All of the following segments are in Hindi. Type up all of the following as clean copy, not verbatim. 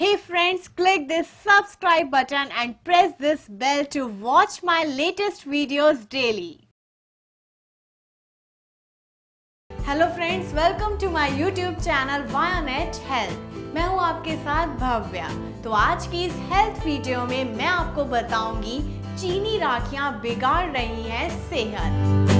Hey friends, click this subscribe button and press this bell to watch my latest videos daily. Hello friends, welcome to my YouTube channel Vayonet Health. मैं हूँ आपके साथ भव्या। तो आज की इस हेल्थ वीडियो में मैं आपको बताऊंगी चीनी राखियाँ बिगाड़ रही हैं सेहत।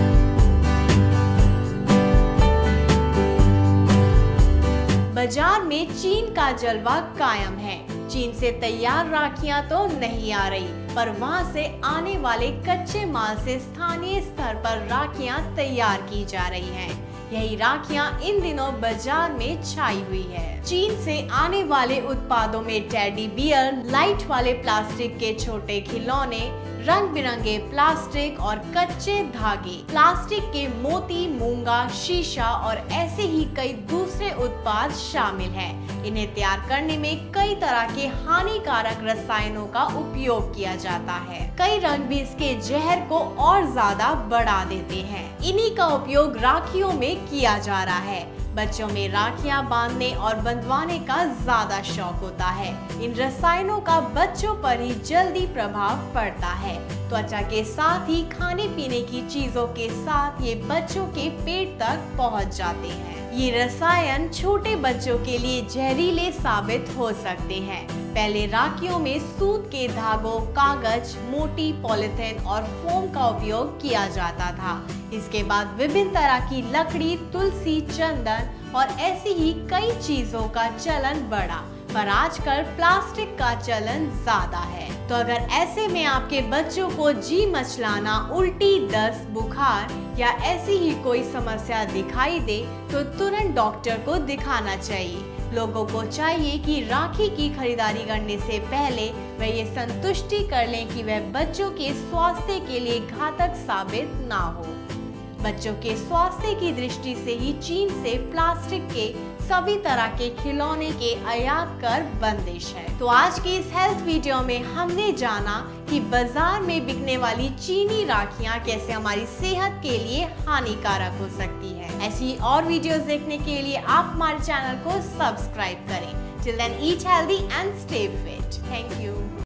बाजार में चीन का जलवा कायम है। चीन से तैयार राखियां तो नहीं आ रही, पर वहां से आने वाले कच्चे माल से स्थानीय स्तर पर राखियां तैयार की जा रही हैं। यही राखियां इन दिनों बाजार में छाई हुई है। चीन से आने वाले उत्पादों में टेडी बियर, लाइट वाले प्लास्टिक के छोटे खिलौने, रंग बिरंगे प्लास्टिक और कच्चे धागे, प्लास्टिक के मोती, मूंगा, शीशा और ऐसे ही कई दूसरे उत्पाद शामिल हैं। इन्हें तैयार करने में कई तरह के हानिकारक रसायनों का उपयोग किया जाता है। कई रंग भी इसके जहर को और ज्यादा बढ़ा देते हैं। इन्हीं का उपयोग राखियों में किया जा रहा है। बच्चों में राखियां बांधने और बंधवाने का ज्यादा शौक होता है। इन रसायनों का बच्चों पर ही जल्दी प्रभाव पड़ता है। त्वचा के साथ ही खाने पीने की चीजों के साथ ये बच्चों के पेट तक पहुंच जाते हैं। ये रसायन छोटे बच्चों के लिए जहरीले साबित हो सकते हैं। पहले राखियों में सूत के धागों, कागज, मोटी पॉलिथिन और फोम का उपयोग किया जाता था। इसके बाद विभिन्न तरह की लकड़ी, तुलसी, चंदन और ऐसी ही कई चीजों का चलन बढ़ा, पर आजकल प्लास्टिक का चलन ज्यादा है। तो अगर ऐसे में आपके बच्चों को जी मचलाना, उल्टी, दस्त, बुखार या ऐसी ही कोई समस्या दिखाई दे तो तुरंत डॉक्टर को दिखाना चाहिए। लोगों को चाहिए कि राखी की खरीदारी करने से पहले वह ये संतुष्टि कर लें कि वह बच्चों के स्वास्थ्य के लिए घातक साबित ना हो। बच्चों के स्वास्थ्य की दृष्टि से ही चीन से प्लास्टिक के सभी तरह के खिलौने के आयात पर बंदिश है। तो आज की इस हेल्थ वीडियो में हमने जाना कि बाजार में बिकने वाली चीनी राखियां कैसे हमारी सेहत के लिए हानिकारक हो सकती है। ऐसी और वीडियोस देखने के लिए आप हमारे चैनल को सब्सक्राइब करें। Till then eat healthy and stay fit. Thank you.